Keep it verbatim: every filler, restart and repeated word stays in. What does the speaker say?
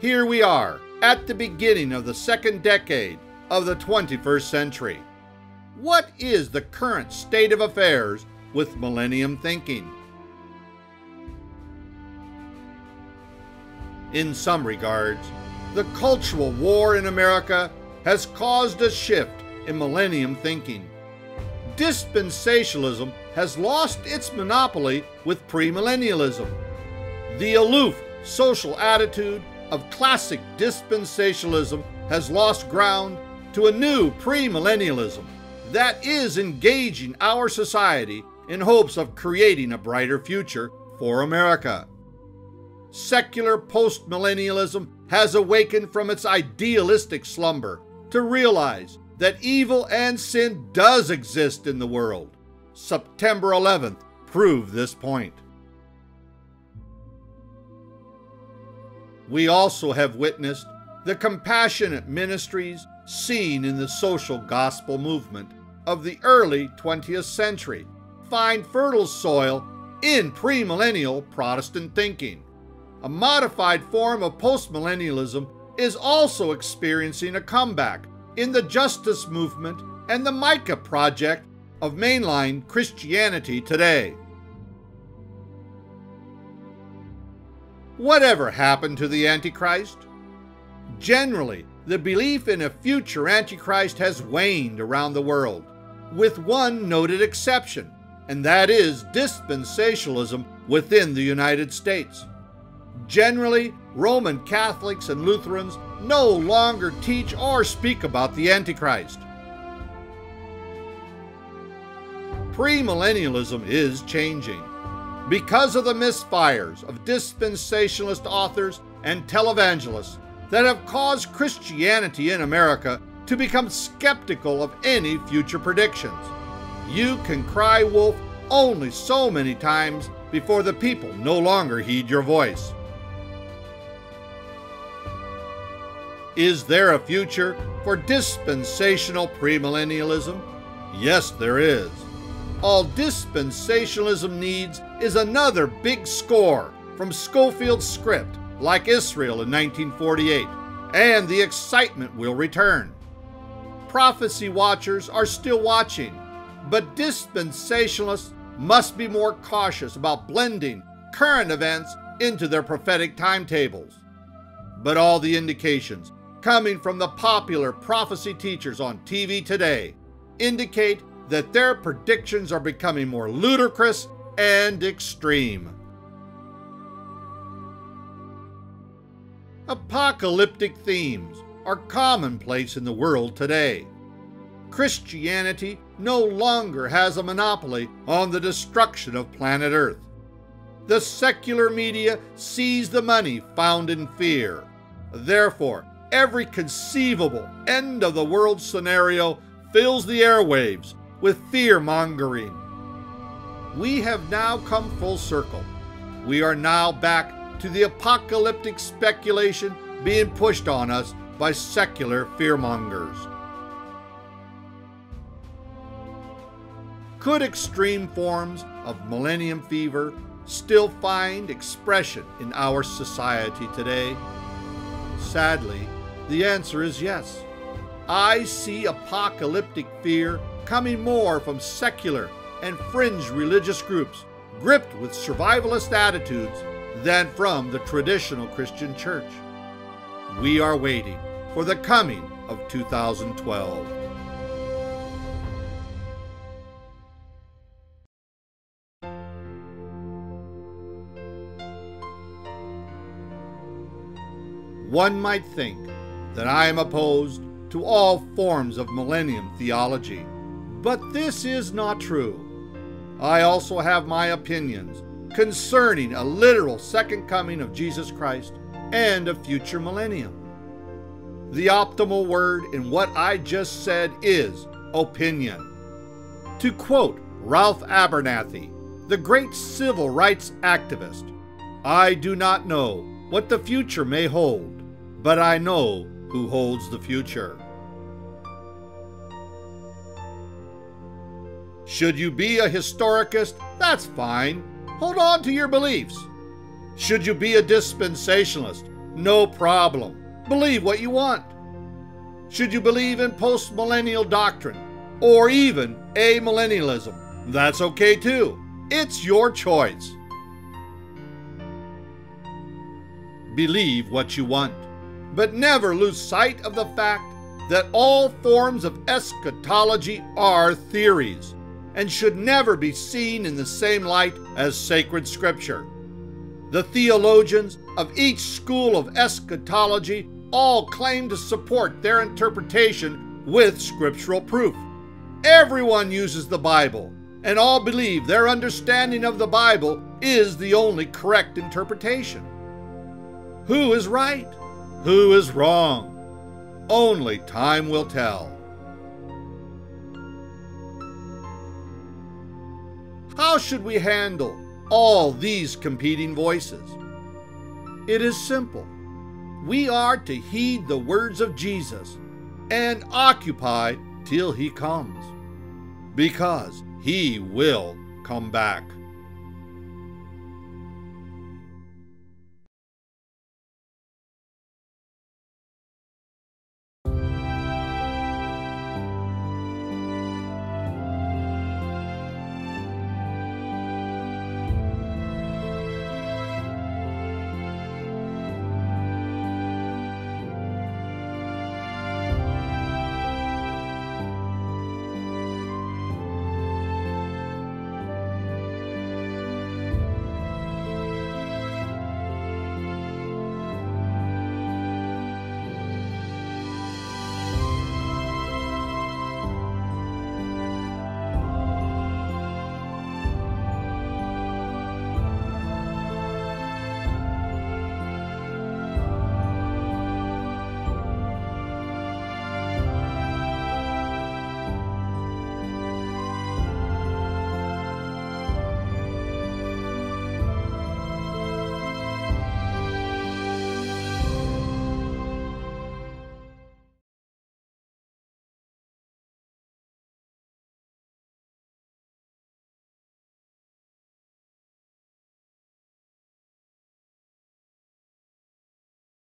Here we are, at the beginning of the second decade of the twenty-first century. What is the current state of affairs with millennium thinking? In some regards, the cultural war in America has caused a shift in millennium thinking. Dispensationalism has lost its monopoly with premillennialism. The aloof social attitude of classic dispensationalism has lost ground to a new premillennialism that is engaging our society in hopes of creating a brighter future for America. Secular postmillennialism has awakened from its idealistic slumber to realize that evil and sin does exist in the world. September eleventh proved this point. We also have witnessed the compassionate ministries seen in the social gospel movement of the early twentieth century find fertile soil in premillennial Protestant thinking. A modified form of postmillennialism is also experiencing a comeback in the justice movement and the Micah project of mainline Christianity today. Whatever happened to the Antichrist? Generally, the belief in a future Antichrist has waned around the world, with one noted exception, and that is dispensationalism within the United States. Generally, Roman Catholics and Lutherans no longer teach or speak about the Antichrist. Premillennialism is changing. Because of the misfires of dispensationalist authors and televangelists that have caused Christianity in America to become skeptical of any future predictions. You can cry wolf only so many times before the people no longer heed your voice. Is there a future for dispensational premillennialism? Yes, there is. All dispensationalism needs is another big score from Schofield's script, like Israel in nineteen forty-eight, and the excitement will return. Prophecy watchers are still watching, but dispensationalists must be more cautious about blending current events into their prophetic timetables. But all the indications coming from the popular prophecy teachers on T V today indicate that their predictions are becoming more ludicrous and extreme. Apocalyptic themes are commonplace in the world today. Christianity no longer has a monopoly on the destruction of planet Earth. The secular media sees the money found in fear. Therefore, every conceivable end of the world scenario fills the airwaves with fear-mongering. We have now come full circle. We are now back to the apocalyptic speculation being pushed on us by secular fearmongers. Could extreme forms of millennium fever still find expression in our society today? Sadly, the answer is yes. I see apocalyptic fear coming more from secular and fringe religious groups gripped with survivalist attitudes than from the traditional Christian church. We are waiting for the coming of two thousand twelve. One might think that I am opposed to all forms of millennium theology. But this is not true. I also have my opinions concerning a literal second coming of Jesus Christ and a future millennium. The optimal word in what I just said is opinion. To quote Ralph Abernathy, the great civil rights activist, "I do not know what the future may hold, but I know who holds the future." Should you be a historicist? That's fine. Hold on to your beliefs. Should you be a dispensationalist? No problem. Believe what you want. Should you believe in postmillennial doctrine or even amillennialism? That's okay too. It's your choice. Believe what you want, but never lose sight of the fact that all forms of eschatology are theories and should never be seen in the same light as sacred scripture. The theologians of each school of eschatology all claim to support their interpretation with scriptural proof. Everyone uses the Bible, and all believe their understanding of the Bible is the only correct interpretation. Who is right? Who is wrong? Only time will tell. How should we handle all these competing voices? It is simple. We are to heed the words of Jesus and occupy till he comes, because he will come back.